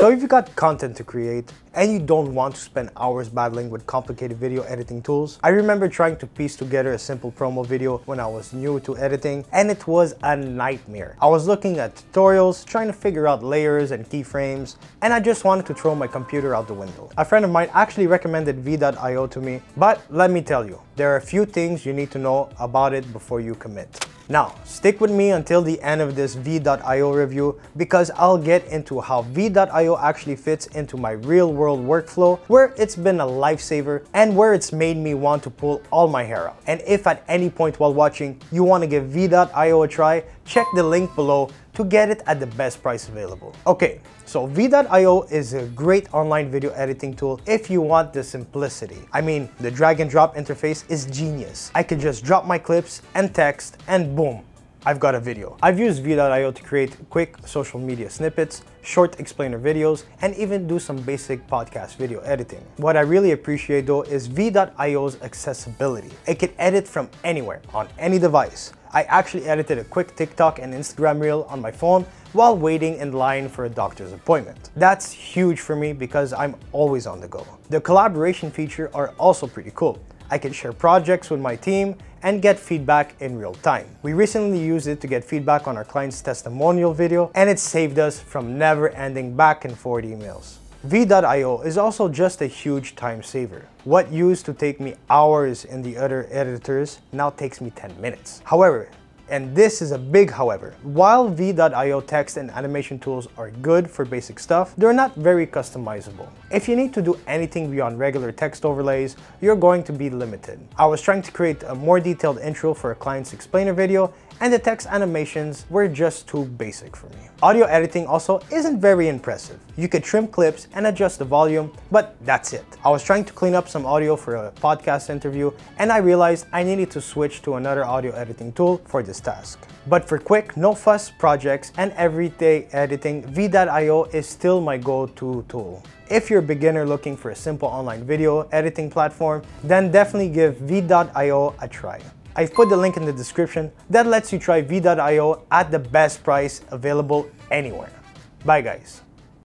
So if you got content to create and you don't want to spend hours battling with complicated video editing tools, I remember trying to piece together a simple promo video when I was new to editing, and it was a nightmare. I was looking at tutorials, trying to figure out layers and keyframes, and I just wanted to throw my computer out the window. A friend of mine actually recommended VEED.IO to me, but let me tell you, there are a few things you need to know about it before you commit. Now, stick with me until the end of this VEED.IO review, because I'll get into how VEED.IO actually fits into my real-world workflow, where it's been a lifesaver and where it's made me want to pull all my hair out. And if at any point while watching you want to give VEED.IO a try, check the link below to get it at the best price available. Okay, so VEED.IO is a great online video editing tool if you want the simplicity. I mean, the drag and drop interface is genius. I can just drop my clips and text and boom, I've got a video. I've used VEED.IO to create quick social media snippets, short explainer videos, and even do some basic podcast video editing. What I really appreciate though is VEED.IO's accessibility. It can edit from anywhere, on any device. I actually edited a quick TikTok and Instagram reel on my phone while waiting in line for a doctor's appointment. That's huge for me because I'm always on the go. The collaboration feature are also pretty cool. I can share projects with my team and get feedback in real time. We recently used it to get feedback on our client's testimonial video, and it saved us from never-ending back-and-forth emails. VEED.IO is also just a huge time saver. What used to take me hours in the other editors now takes me 10 minutes. However, and this is a big however, while VEED.IO text and animation tools are good for basic stuff, they're not very customizable. If you need to do anything beyond regular text overlays, you're going to be limited. I was trying to create a more detailed intro for a client's explainer video, and the text animations were just too basic for me. Audio editing also isn't very impressive. You could trim clips and adjust the volume, but that's it. I was trying to clean up some audio for a podcast interview, and I realized I needed to switch to another audio editing tool for this task. But for quick, no fuss projects and everyday editing, VEED.IO is still my go-to tool. If you're a beginner looking for a simple online video editing platform, then definitely give VEED.IO a try. I've put the link in the description that lets you try VEED.IO at the best price available anywhere. Bye guys.